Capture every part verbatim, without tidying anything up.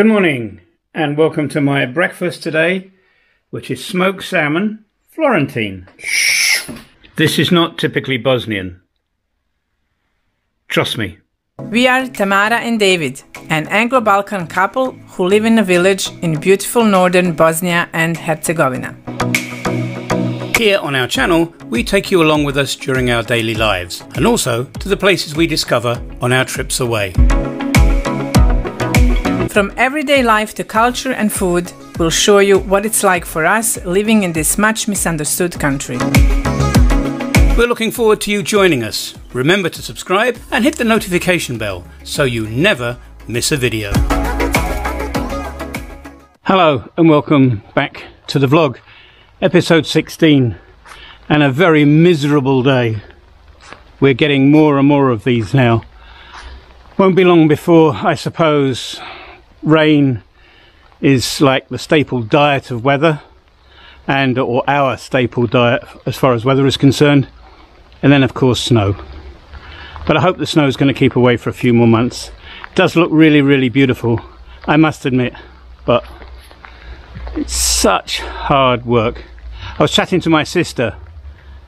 Good morning and welcome to my breakfast today, which is smoked salmon, Florentine. This is not typically Bosnian. Trust me. We are Tamara and David, an Anglo-Balkan couple who live in a village in beautiful northern Bosnia and Herzegovina. Here on our channel, we take you along with us during our daily lives and also to the places we discover on our trips away. From everyday life to culture and food, we'll show you what it's like for us living in this much misunderstood country. We're looking forward to you joining us. Remember to subscribe and hit the notification bell so you never miss a video. Hello and welcome back to the vlog, episode sixteen, and a very miserable day. We're getting more and more of these now. Won't be long before, I suppose, rain is like the staple diet of weather, and or our staple diet as far as weather is concerned. And then of course snow, but I hope the snow is going to keep away for a few more months. It does look really really beautiful, I must admit, but it's such hard work. I was chatting to my sister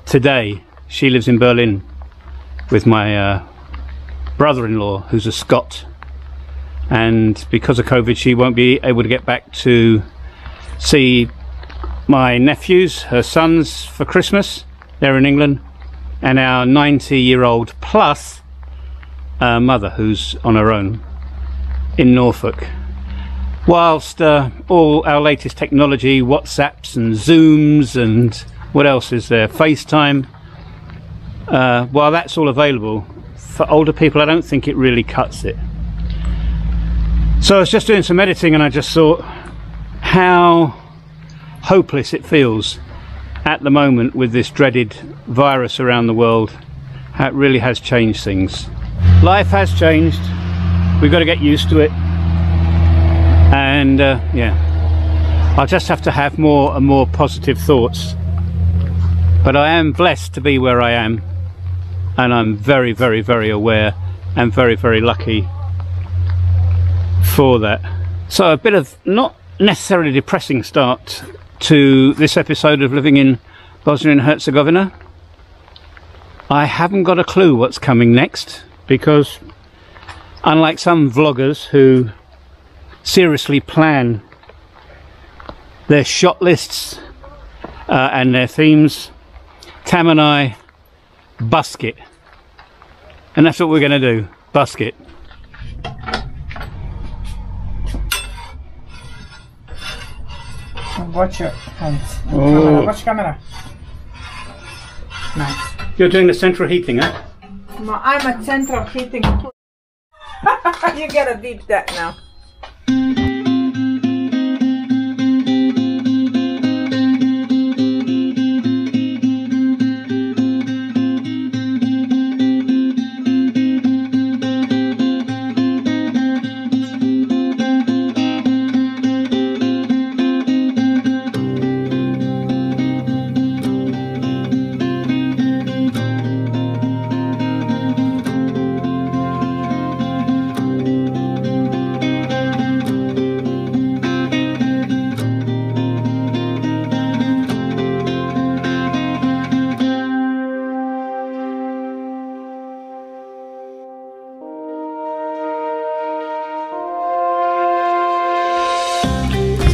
today. She lives in Berlin with my uh, brother-in-law, who's a Scot, and because of COVID she won't be able to get back to see my nephews, her sons, for Christmas. They're in England. And our ninety year old plus uh, mother, who's on her own in Norfolk. Whilst uh, all our latest technology, WhatsApps and Zooms and what else is there, FaceTime, uh, while that's all available, for older people I don't think it really cuts it. So I was just doing some editing and I just thought how hopeless it feels at the moment with this dreaded virus around the world. How it really has changed things. Life has changed. We've got to get used to it, and uh, yeah, I'll just have to have more and more positive thoughts. But I am blessed to be where I am, and I'm very very very aware and very very lucky for that. So a bit of not necessarily depressing start to this episode of living in Bosnia and Herzegovina. I haven't got a clue what's coming next, because unlike some vloggers who seriously plan their shot lists uh, and their themes, Tam and I busk it, and that's what we're going to do, busk it. Watch your hands. Oh. Camera. Watch camera. Nice. You're doing the central heating, huh? No, I'm at central heating. You gotta beep that now.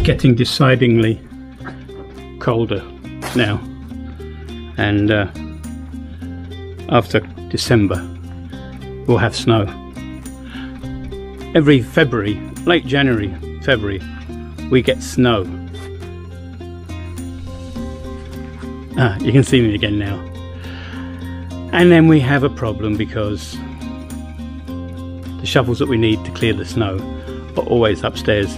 Getting decidingly colder now, and uh, after December we'll have snow. Every February, late January, February, we get snow. Ah, you can see me again now. And then we have a problem, because the shovels that we need to clear the snow are always upstairs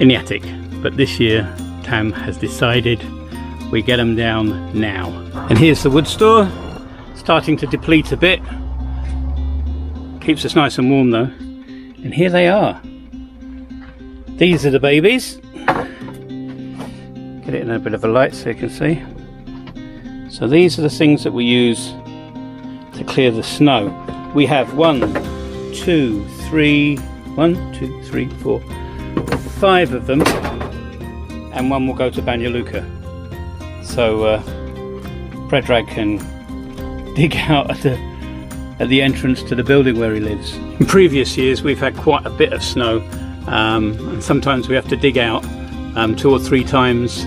in the attic, but this year Tam has decided we get them down now. And here's the wood store, starting to deplete a bit, keeps us nice and warm though. And here they are, these are the babies. Get it in a bit of a light so you can see. So these are the things that we use to clear the snow. We have one two three one two three four five of them, and one will go to Banja Luka. So uh, Predrag can dig out at the, at the entrance to the building where he lives. In previous years we've had quite a bit of snow, um, and sometimes we have to dig out um, two or three times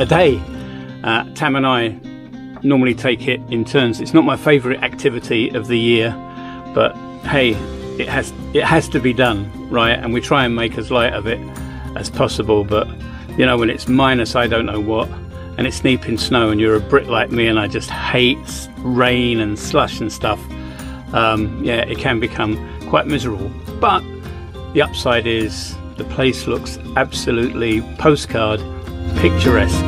a day. Uh, Tam and I normally take it in turns. It's not my favourite activity of the year, but hey, it has it has to be done, right? And we try and make as light of it as possible, but you know, when it's minus I don't know what, and it's sneeping snow, and you're a Brit like me and I just hate rain and slush and stuff, um, yeah, it can become quite miserable. But the upside is the place looks absolutely postcard picturesque.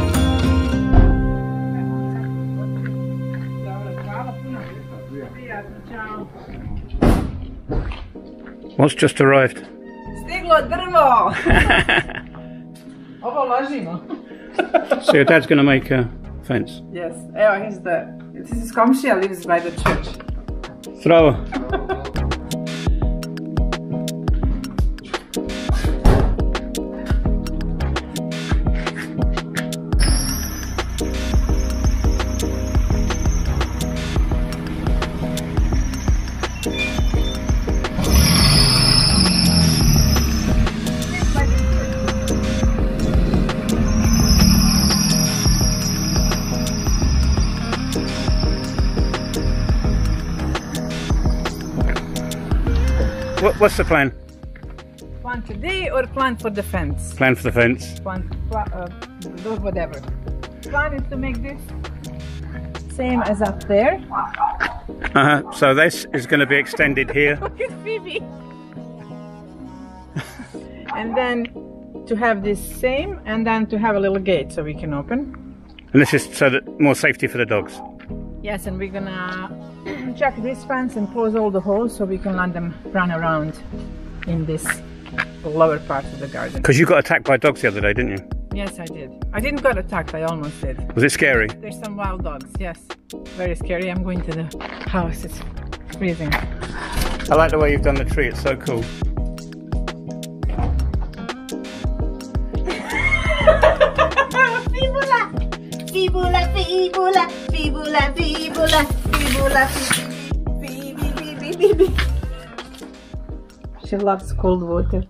What's just arrived? So your dad's going to make a fence? Yes. Evo, he's the, this is Komshia, lives by the church. Zdravo. What's the plan? Plan today or plan for the fence? Plan for the fence. Plan, plan uh, do whatever. Plan is to make this same as up there. Uh-huh. So this is going to be extended here. Look at Phoebe. And then to have this same, and then to have a little gate so we can open. And this is so that more safety for the dogs. Yes, and we're gonna check this fence and close all the holes so we can let them run around in this lower part of the garden. Because you got attacked by dogs the other day, didn't you? Yes, I did. I didn't get attacked, I almost did. Was it scary? There's some wild dogs, yes. Very scary. I'm going to the house, it's freezing. I like the way you've done the tree, it's so cool. Fibula! Fibula, fibula, fibula, fibula. She loves cold water.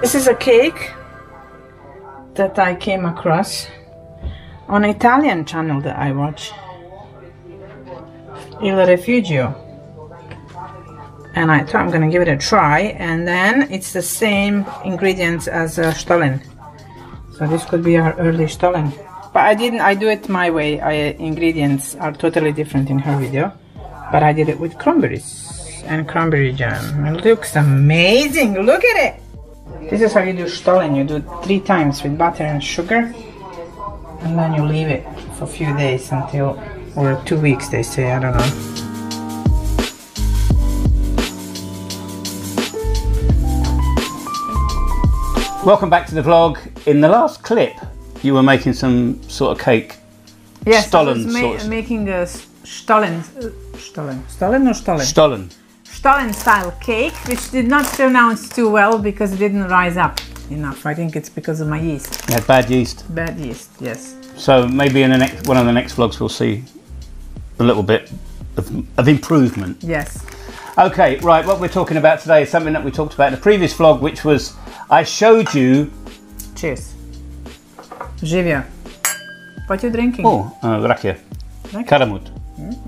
This is a cake that I came across on an Italian channel that I watch, Il Refugio, and I thought I'm gonna give it a try. And then it's the same ingredients as a Stollen, so this could be our early Stollen. But I didn't, I do it my way. I, ingredients are totally different in her video, but I did it with cranberries and cranberry jam. It looks amazing, look at it! This is how you do Stollen. You do three times with butter and sugar, and then you leave it for a few days until, or two weeks they say, I don't know. Welcome back to the vlog. In the last clip you were making some sort of cake. Yes, Stollen. I was ma sort of making a Stollen, Stollen, Stollen or Stollen? Stollen. Stollen style cake, which did not turn out too well because it didn't rise up enough. I think it's because of my yeast. Yeah, bad yeast. Bad yeast, yes. So maybe in the next, one of the next vlogs we'll see a little bit of, of improvement. Yes. Okay, right, what we're talking about today is something that we talked about in the previous vlog, which was I showed you... Cheers. Živio. What are you drinking? Oh, uh, rakia. Karamut. Mm.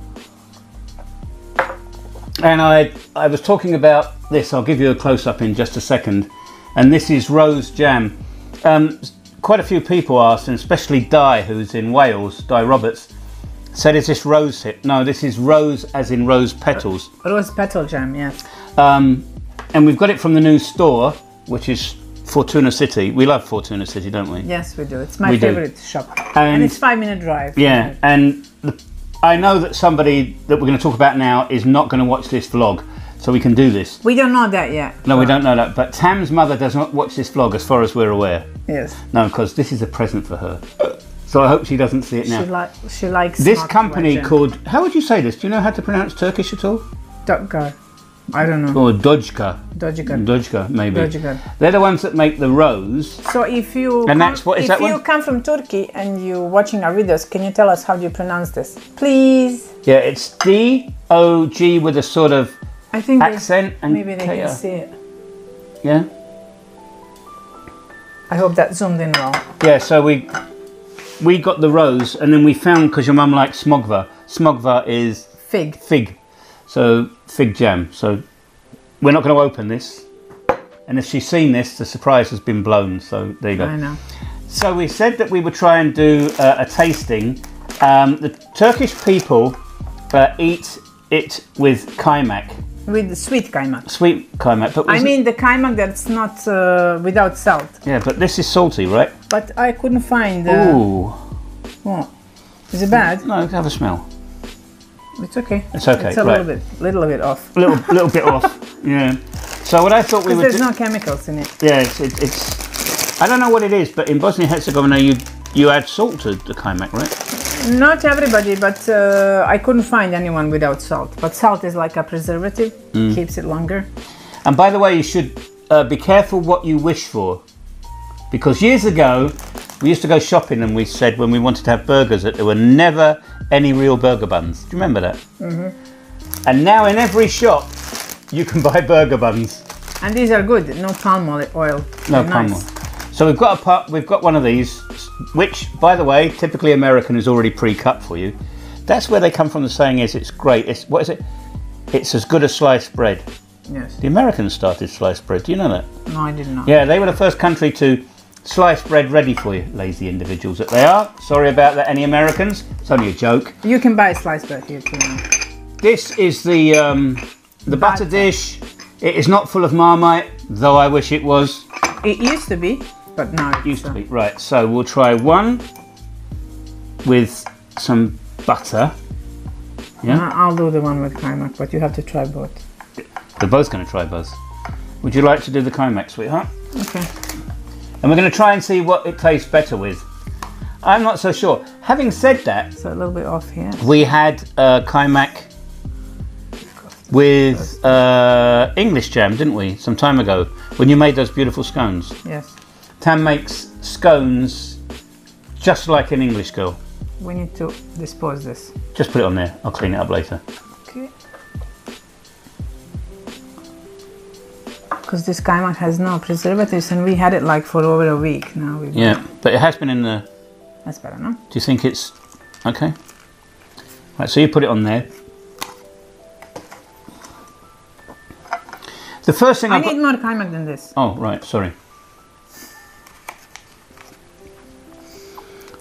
And I, I was talking about this, I'll give you a close-up in just a second, and this is rose jam. Um, quite a few people asked, and especially Di, who's in Wales, Di Roberts, said, is this rose hip? No, this is rose as in rose petals. Rose petal jam, yes. Um, and we've got it from the new store, which is Fortuna City. We love Fortuna City, don't we? Yes, we do. It's my we favorite do. shop. And, and it's five-minute drive. Yeah, and the, I know that somebody that we're going to talk about now is not going to watch this vlog, so we can do this. We don't know that yet. No, we don't know that. But Tam's mother does not watch this vlog, as far as we're aware. Yes. No, because this is a present for her. So I hope she doesn't see it now. She, li she likes this company legend. called. How would you say this? Do you know how to pronounce Turkish at all? Dojka. I don't know. Or Dojka. Dojka. Dojka, maybe. Dojka. They're the ones that make the rose. So if you and that's what, is if that you one? come from Turkey and you're watching our videos, can you tell us how do you pronounce this, please? Yeah, it's D O G with a sort of I think accent they, and maybe they can see it. Yeah. I hope that zoomed in well. Yeah. So we we got the rose, and then we found, because your mum likes smogva. Smogva is fig. Fig. So, fig jam. So, we're not going to open this. And if she's seen this, the surprise has been blown. So, there you go. I know. So, we said that we would try and do uh, a tasting. Um, the Turkish people uh, eat it with kaymak. With the sweet kaymak. Sweet kaymak. But I mean the kaymak that's not uh, without salt. Yeah, but this is salty, right? But I couldn't find... Uh, Ooh. What? Is it bad? No, have a smell. It's okay. It's okay. It's a right. little bit, little bit off. Little, little bit off. Yeah. So what I thought we would. There's no chemicals in it. Yeah, it's, it, it's. I don't know what it is, but in Bosnia and Herzegovina, you you add salt to the kaymak, right? Not everybody, but uh, I couldn't find anyone without salt. But salt is like a preservative, mm. keeps it longer. And by the way, you should uh, be careful what you wish for, because years ago. We used to go shopping and we said when we wanted to have burgers that there were never any real burger buns. Do you remember that? Mm-hmm. And now in every shop you can buy burger buns. And these are good, no palm oil. They're no palm nice. oil. So we've got a part, we've got one of these, which by the way, typically American is already pre-cut for you. That's where they come from. The saying is it's great. It's what is it? It's as good as sliced bread. Yes. The Americans started sliced bread. Do you know that? No, I did not. Yeah, they were the first country to sliced bread ready for you, lazy individuals that they are. Sorry about that, any Americans. It's only a joke. You can buy sliced bread here too now. This is the um, the butter, butter dish. It is not full of Marmite, though I wish it was. It used to be, but now it used to be. Right, so we'll try one with some butter. Yeah, no, I'll do the one with kaymak, but you have to try both. They're both going to try both. Would you like to do the kaymak, sweetheart? Okay. And we're going to try and see what it tastes better with. I'm not so sure. Having said that, so a little bit off here. We had uh, kaymak with uh, English jam, didn't we? Some time ago when you made those beautiful scones. Yes. Tam makes scones just like an English girl. We need to dispose this. Just put it on there. I'll clean it up later. Okay. Because this kaymak has no preservatives, and we had it like for over a week now. We've yeah, but it has been in the... That's better, no? Do you think it's... Okay. Right, so you put it on there. The first thing I... I need more kaymak than this. Oh, right, sorry.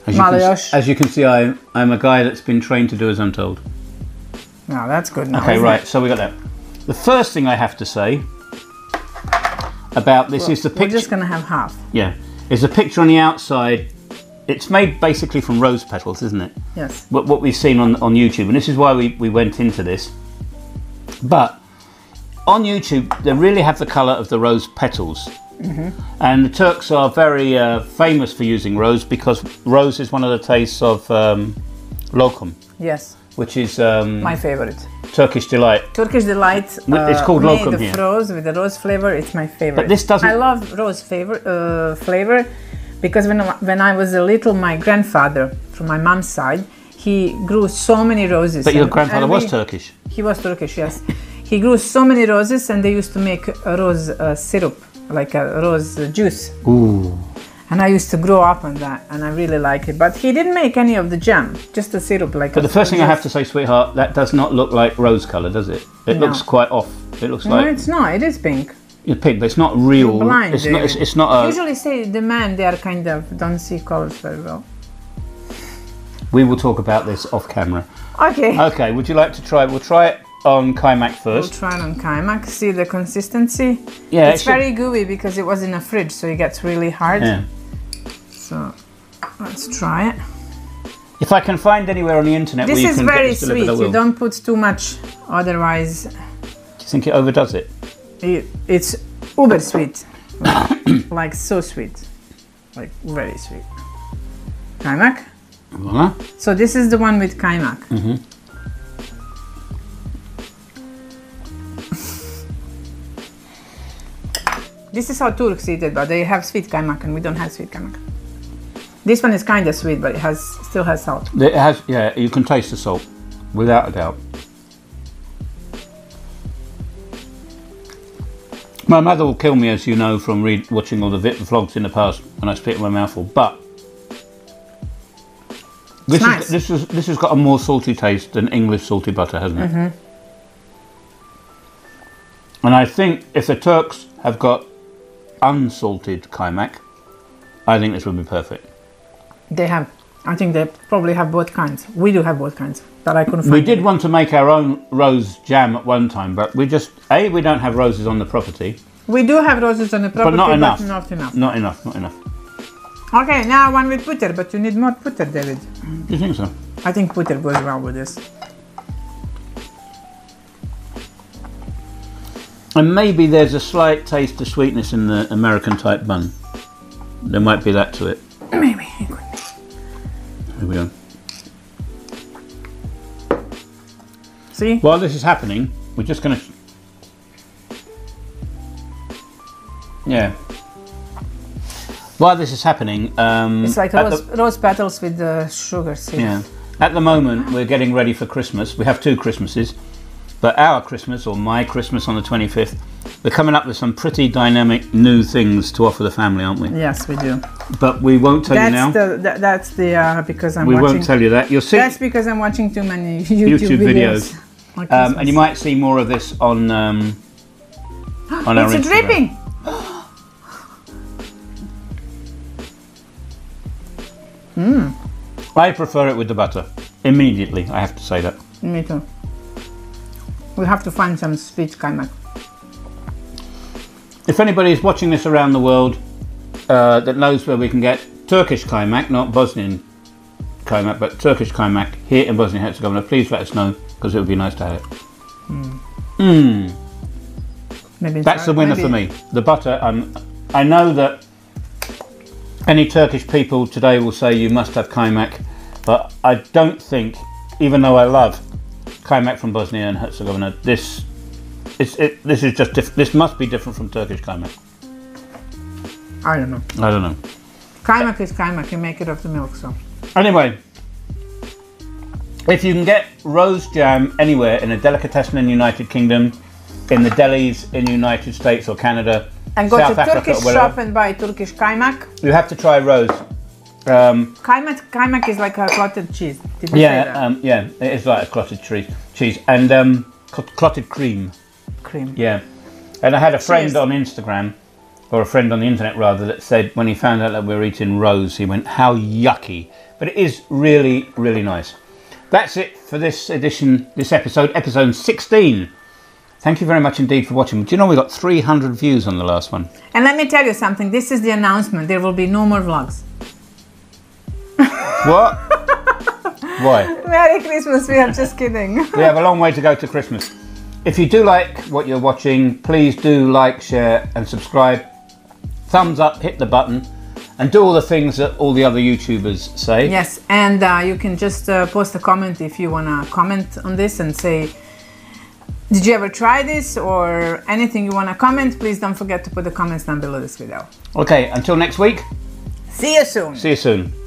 As you, can, as you can see, I, I'm a guy that's been trained to do as I'm told. No, that's good now. Okay, right, it? so we got that. The first thing I have to say... about this well, is the picture. We're just going to have half. Yeah. There's a picture on the outside. It's made basically from rose petals, isn't it? Yes. What, what we've seen on, on YouTube, and this is why we, we went into this. But on YouTube, they really have the colour of the rose petals. Mm-hmm. And the Turks are very uh, famous for using rose because rose is one of the tastes of um, lokum. Yes. Which is um, my favorite. Turkish delight. Turkish delight. Uh, it's called lokum here. Made of rose with the rose flavor. It's my favorite. But this doesn't. I love rose flavor. Uh, flavor, because when when I was a little, my grandfather from my mom's side, he grew so many roses. But your and, grandfather and we, was Turkish. He was Turkish, yes. He grew so many roses, and they used to make a rose uh, syrup, like a rose juice. Ooh. And I used to grow up on that, and I really like it. But he didn't make any of the jam, just the syrup. Like but the first thing I have to say, sweetheart, that does not look like rose colour, does it? It no. looks quite off. It looks no, like... No, it's not. It is pink. It's pink, but it's not real. You're blind. It's not, it's, it's not a... Usually say the men, they are kind of don't see colours very well. We will talk about this off camera. Okay. Okay, would you like to try it? We'll try it on kaymak first. We'll try it on kaymak, see the consistency. Yeah, it's actually very gooey because it was in a fridge, so it gets really hard. Yeah. So let's try it. If I can find anywhere on the internet this where you can get this delivered, I will. This is very sweet, you don't put too much, otherwise... Do you think it overdoes it? it it's uber sweet, like, like so sweet, like very sweet. Kaymak? Voila. So this is the one with kaymak. Mm-hmm. This is how Turks eat it, but they have sweet kaymak and we don't have sweet kaymak. This one is kind of sweet, but it has still has salt. It has, yeah, you can taste the salt, without a doubt. My mother will kill me, as you know, from read, watching all the vlogs in the past, and I spit in my mouthful, but this, nice. is, this, is, this has got a more salty taste than English salty butter, hasn't it? Mm-hmm. And I think if the Turks have got unsalted kaymak, I think this would be perfect. They have. I think they probably have both kinds. We do have both kinds, but I couldn't find. We did it. want to make our own rose jam at one time, but we just a we don't have roses on the property. We do have roses on the property, but not enough. But not enough. Not enough. Not enough. Okay, now one with butter, but you need more butter, David. Do you think so? I think butter goes well with this. And maybe there's a slight taste of sweetness in the American type bun. There might be that to it. Maybe. Here we go. See? While this is happening, we're just going to... Yeah. While this is happening... Um, it's like rose, the... rose petals with the sugar. See? Yeah. At the moment, we're getting ready for Christmas. We have two Christmases. But our Christmas, or my Christmas on the twenty-fifth, we're coming up with some pretty dynamic new things to offer the family, aren't we? Yes, we do. But we won't tell that's you now. The, that, that's the, uh, because I'm we watching... We won't tell you that. You'll see... That's because I'm watching too many YouTube, YouTube videos. videos. Um, and you might see more of this on, um, on our Instagram. It's dripping! mm. I prefer it with the butter. Immediately, I have to say that. Me too. We have to find some sweet kaymak. If anybody is watching this around the world uh, that knows where we can get Turkish kaymak, not Bosnian kaymak, but Turkish kaymak here in Bosnia and Herzegovina, please let us know because it would be nice to have it. Mm. Mm. Maybe That's the winner maybe. for me. The butter, um, I know that any Turkish people today will say you must have kaymak, but I don't think, even though I love kaymak from Bosnia and Herzegovina, this it's, it, this is just diff this must be different from Turkish kaymak. I don't know. I don't know. Kaymak is kaymak. You make it of the milk, so. Anyway, if you can get rose jam anywhere in a delicatessen in the United Kingdom, in the delis in the United States or Canada, and go South to Africa, Turkish whatever, shop and buy Turkish kaymak, you have to try rose. Um, kaymak, kaymak is like a clotted cheese. Did you yeah, say that? Um, yeah, it is like a clotted cheese, cheese and um, cl clotted cream. Cream. Yeah, and I had a friend Cheers. on Instagram, or a friend on the internet rather, that said when he found out that we were eating rose, he went, "How yucky!" But it is really, really nice. That's it for this edition, this episode, episode sixteen. Thank you very much indeed for watching. Do you know we got three hundred views on the last one? And let me tell you something. This is the announcement. There will be no more vlogs. What? Why? Merry Christmas, we are just kidding. We have a long way to go to Christmas. If you do like what you're watching, please do like, share and subscribe. Thumbs up, hit the button and do all the things that all the other YouTubers say. Yes, and uh, you can just uh, post a comment if you want to comment on this and say, did you ever try this, or anything you want to comment, please don't forget to put the comments down below this video. Okay, until next week. See you soon. See you soon.